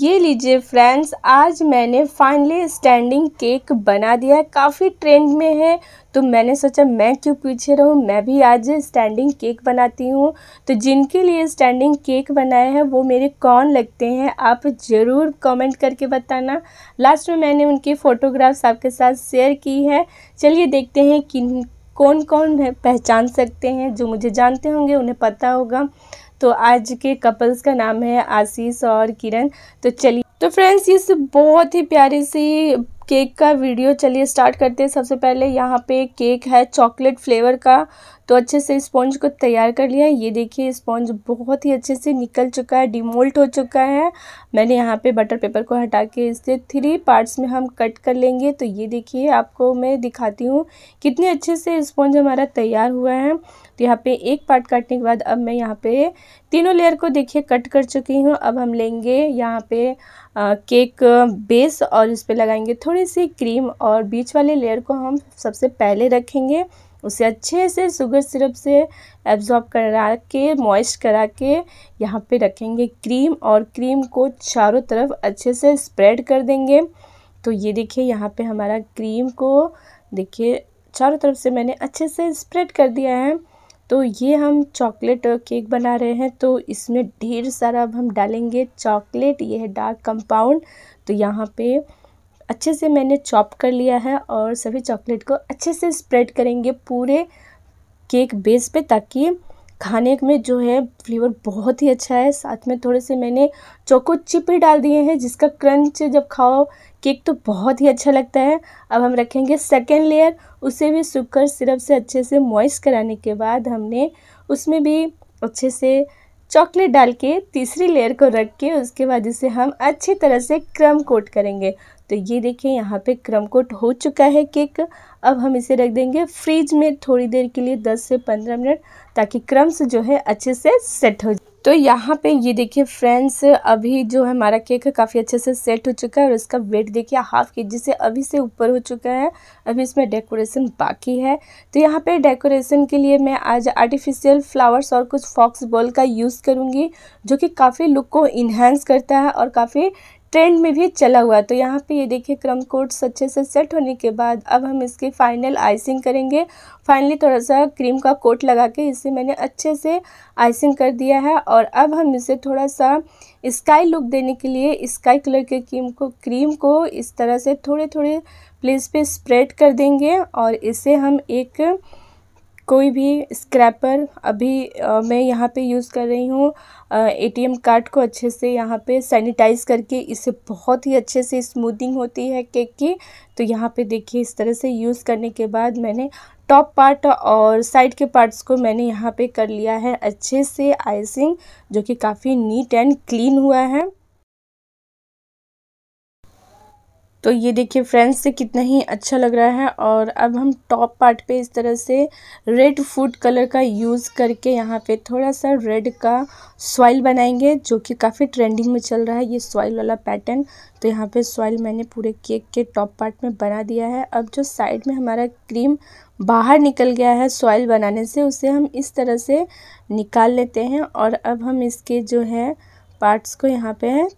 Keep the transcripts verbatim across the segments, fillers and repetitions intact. ये लीजिए फ्रेंड्स, आज मैंने फाइनली स्टैंडिंग केक बना दिया है। काफ़ी ट्रेंड में है तो मैंने सोचा मैं क्यों पीछे रहूँ, मैं भी आज स्टैंडिंग केक बनाती हूँ। तो जिनके लिए स्टैंडिंग केक बनाया है वो मेरे कौन लगते हैं आप ज़रूर कमेंट करके बताना। लास्ट में मैंने उनकी फ़ोटोग्राफ्स आपके साथ शेयर की है। चलिए देखते हैं कि कौन कौन पहचान सकते हैं। जो मुझे जानते होंगे उन्हें पता होगा। तो आज के कपल्स का नाम है आशीष और किरण। तो चलिए तो फ्रेंड्स इस बहुत ही प्यारी सी केक का वीडियो चलिए स्टार्ट करते हैं। सबसे पहले यहाँ पे केक है चॉकलेट फ्लेवर का, तो अच्छे से स्पॉन्ज को तैयार कर लिया है। ये देखिए स्पॉन्ज बहुत ही अच्छे से निकल चुका है, डिमोल्ट हो चुका है। मैंने यहाँ पे बटर पेपर को हटा के इसे थ्री पार्ट्स में हम कट कर लेंगे। तो ये देखिए आपको मैं दिखाती हूँ कितने अच्छे से स्पॉन्ज हमारा तैयार हुआ है। तो यहाँ पे एक पार्ट काटने के बाद अब मैं यहाँ पे तीनों लेयर को देखिए कट कर चुकी हूँ। अब हम लेंगे यहाँ पे आ, केक बेस और इस पर लगाएंगे थोड़ी सी क्रीम और बीच वाले लेयर को हम सबसे पहले रखेंगे। उसे अच्छे से शुगर सिरप से एब्जॉर्ब करा के मॉइस्ट करा के यहाँ पे रखेंगे क्रीम, और क्रीम को चारों तरफ अच्छे से स्प्रेड कर देंगे। तो ये देखिए यहाँ पे हमारा क्रीम को देखिए चारों तरफ से मैंने अच्छे से स्प्रेड कर दिया है। तो ये हम चॉकलेट केक बना रहे हैं तो इसमें ढेर सारा अब हम डालेंगे चॉकलेट। ये है डार्क कंपाउंड, तो यहाँ पे अच्छे से मैंने चॉप कर लिया है और सभी चॉकलेट को अच्छे से स्प्रेड करेंगे पूरे केक बेस पे, ताकि खाने में जो है फ्लेवर बहुत ही अच्छा है। साथ में थोड़े से मैंने चोको चिप भी डाल दिए हैं, जिसका क्रंच जब खाओ केक तो बहुत ही अच्छा लगता है। अब हम रखेंगे सेकेंड लेयर, उसे भी शुगर सिरप से अच्छे से मॉइस्ट कराने के बाद हमने उसमें भी अच्छे से चॉकलेट डाल के तीसरी लेयर को रख के उसके बाद इसे हम अच्छी तरह से क्रम कोट करेंगे। तो ये देखिए यहाँ पे क्रम कोट हो चुका है केक। अब हम इसे रख देंगे फ्रीज में थोड़ी देर के लिए दस से पंद्रह मिनट, ताकि क्रम्स जो है अच्छे से सेट हो जाए। तो यहाँ पे ये देखिए फ्रेंड्स अभी जो हमारा केक है काफ़ी अच्छे से सेट हो चुका है और इसका वेट देखिए हाफ के जी से अभी से ऊपर हो चुका है। अभी इसमें डेकोरेशन बाकी है। तो यहाँ पे डेकोरेशन के लिए मैं आज आर्टिफिशियल फ्लावर्स और कुछ फॉक्स बॉल का यूज़ करूँगी, जो कि काफ़ी लुक को इन्हेंस करता है और काफ़ी ट्रेंड में भी चला हुआ है। तो यहाँ पे ये देखिए क्रम कोट्स अच्छे से सेट होने के बाद अब हम इसकी फाइनल आइसिंग करेंगे। फाइनली थोड़ा सा क्रीम का कोट लगा के इसे मैंने अच्छे से आइसिंग कर दिया है। और अब हम इसे थोड़ा सा स्काई लुक देने के लिए स्काई कलर के क्रीम को क्रीम को इस तरह से थोड़े थोड़े प्लेस पे स्प्रेड कर देंगे। और इसे हम एक कोई भी स्क्रैपर, अभी आ, मैं यहाँ पे यूज़ कर रही हूँ एटीएम कार्ड को, अच्छे से यहाँ पे सैनिटाइज़ करके इससे बहुत ही अच्छे से स्मूथिंग होती है केक की। तो यहाँ पे देखिए इस तरह से यूज़ करने के बाद मैंने टॉप पार्ट और साइड के पार्ट्स को मैंने यहाँ पे कर लिया है अच्छे से आइसिंग, जो कि काफ़ी नीट एंड क्लीन हुआ है। तो ये देखिए फ्रेंड्स से कितना ही अच्छा लग रहा है। और अब हम टॉप पार्ट पे इस तरह से रेड फूड कलर का यूज़ करके यहाँ पे थोड़ा सा रेड का सॉइल बनाएंगे, जो कि काफ़ी ट्रेंडिंग में चल रहा है ये सॉइल वाला पैटर्न। तो यहाँ पे सॉइल मैंने पूरे केक के टॉप पार्ट में बना दिया है। अब जो साइड में हमारा क्रीम बाहर निकल गया है सॉइल बनाने से, उसे हम इस तरह से निकाल लेते हैं। और अब हम इसके जो है पार्ट्स को यहाँ पर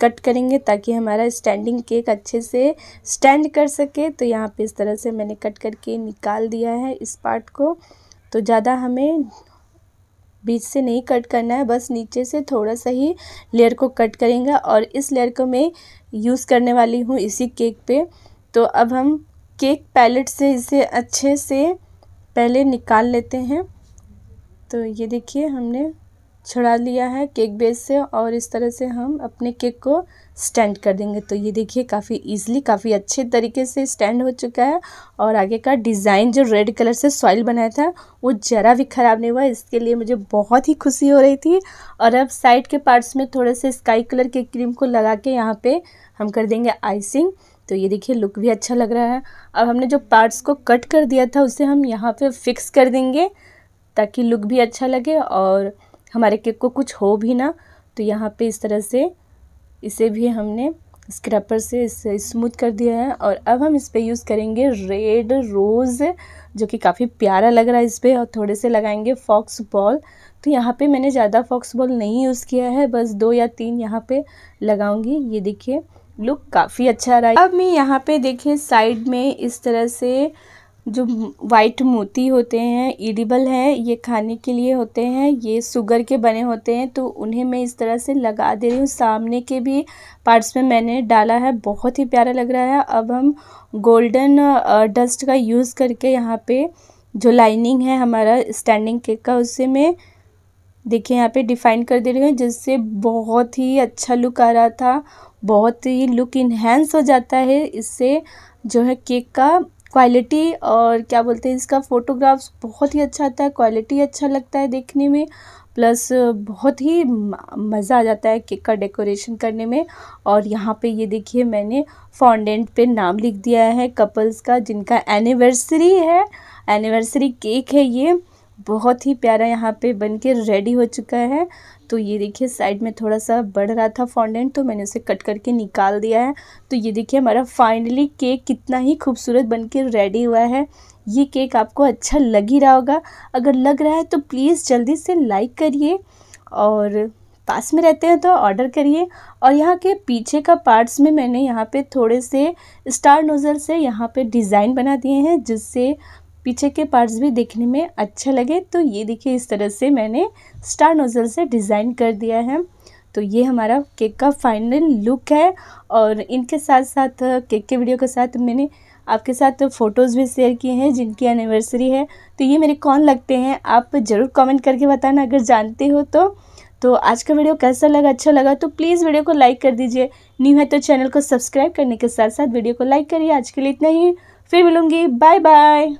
कट करेंगे, ताकि हमारा स्टैंडिंग केक अच्छे से स्टैंड कर सके। तो यहाँ पे इस तरह से मैंने कट करके निकाल दिया है इस पार्ट को। तो ज़्यादा हमें बीच से नहीं कट करना है, बस नीचे से थोड़ा सा ही लेयर को कट करेंगे। और इस लेयर को मैं यूज़ करने वाली हूँ इसी केक पे। तो अब हम केक पैलेट से इसे अच्छे से पहले निकाल लेते हैं। तो ये देखिए हमने छुड़ा लिया है केक बेस से और इस तरह से हम अपने केक को स्टैंड कर देंगे। तो ये देखिए काफ़ी इजीली काफ़ी अच्छे तरीके से स्टैंड हो चुका है। और आगे का डिज़ाइन जो रेड कलर से सॉइल बनाया था वो ज़रा भी ख़राब नहीं हुआ, इसके लिए मुझे बहुत ही खुशी हो रही थी। और अब साइड के पार्ट्स में थोड़े से स्काई कलर के क्रीम को लगा के यहाँ पे हम कर देंगे आइसिंग। तो ये देखिए लुक भी अच्छा लग रहा है। अब हमने जो पार्ट्स को कट कर दिया था उसे हम यहाँ पर फिक्स कर देंगे, ताकि लुक भी अच्छा लगे और हमारे केक को कुछ हो भी ना। तो यहाँ पे इस तरह से इसे भी हमने स्क्रैपर से इसे स्मूथ कर दिया है। और अब हम इस पे यूज़ करेंगे रेड रोज़, जो कि काफ़ी प्यारा लग रहा है इस पर। और थोड़े से लगाएंगे फॉक्स बॉल। तो यहाँ पे मैंने ज़्यादा फॉक्स बॉल नहीं यूज़ किया है, बस दो या तीन यहाँ पे लगाऊंगी। ये देखिए लुक काफ़ी अच्छा रहा है। अब मैं यहाँ पे देखिए साइड में इस तरह से जो वाइट मोती होते हैं, एडिबल हैं, ये खाने के लिए होते हैं, ये शुगर के बने होते हैं, तो उन्हें मैं इस तरह से लगा दे रही हूँ। सामने के भी पार्ट्स में मैंने डाला है, बहुत ही प्यारा लग रहा है। अब हम गोल्डन डस्ट का यूज़ करके यहाँ पे जो लाइनिंग है हमारा स्टैंडिंग केक का, उससे मैं देखिए यहाँ पे डिफ़ाइन कर दे रही हूँ, जिससे बहुत ही अच्छा लुक आ रहा था, बहुत ही लुक इन्हेंस हो जाता है। इससे जो है केक का क्वालिटी और क्या बोलते हैं इसका फ़ोटोग्राफ्स बहुत ही अच्छा आता है, क्वालिटी अच्छा लगता है देखने में, प्लस बहुत ही मज़ा आ जाता है केक का डेकोरेशन करने में। और यहाँ पे ये देखिए मैंने फॉन्डेंट पे नाम लिख दिया है कपल्स का, जिनका एनिवर्सरी है, एनिवर्सरी केक है। ये बहुत ही प्यारा यहाँ पे बन के रेडी हो चुका है। तो ये देखिए साइड में थोड़ा सा बढ़ रहा था फॉन्डेंट, तो मैंने उसे कट करके निकाल दिया है। तो ये देखिए हमारा फाइनली केक कितना ही खूबसूरत बन के रेडी हुआ है। ये केक आपको अच्छा लग ही रहा होगा। अगर लग रहा है तो प्लीज़ जल्दी से लाइक करिए, और पास में रहते हैं तो ऑर्डर करिए। और यहाँ के पीछे का पार्ट्स में मैंने यहाँ पे थोड़े से स्टार नोजल से यहाँ पे डिज़ाइन बना दिए हैं, जिससे पीछे के पार्ट्स भी देखने में अच्छा लगे। तो ये देखिए इस तरह से मैंने स्टार नोजल से डिज़ाइन कर दिया है। तो ये हमारा केक का फाइनल लुक है। और इनके साथ साथ केक के वीडियो के साथ मैंने आपके साथ फ़ोटोज़ भी शेयर किए हैं जिनकी एनिवर्सरी है। तो ये मेरे कौन लगते हैं आप ज़रूर कमेंट करके बताना अगर जानते हो तो। तो आज का वीडियो कैसा लगा, अच्छा लगा तो प्लीज़ वीडियो को लाइक कर दीजिए। न्यू है तो चैनल को सब्सक्राइब करने के साथ साथ वीडियो को लाइक करिए। आज के लिए इतना ही, फिर मिलूँगी, बाय बाय।